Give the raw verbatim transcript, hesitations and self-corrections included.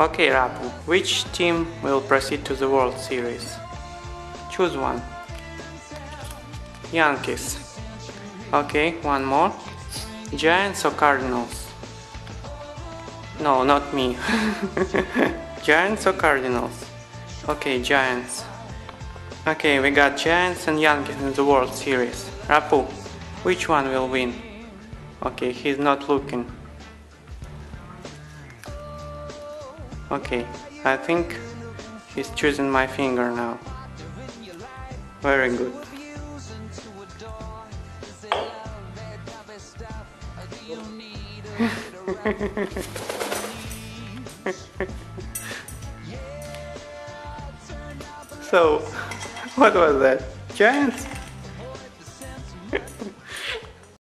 Okay, Rapu, which team will proceed to the World Series? Choose one. Yankees. Okay, one more. Giants or Cardinals? No, not me. Giants or Cardinals? Okay, Giants. Okay, we got Giants and Yankees in the World Series. Rapu, which one will win? Okay, he's not looking. Okay, I think he's choosing my finger now. Very good. So, what was that? Giants?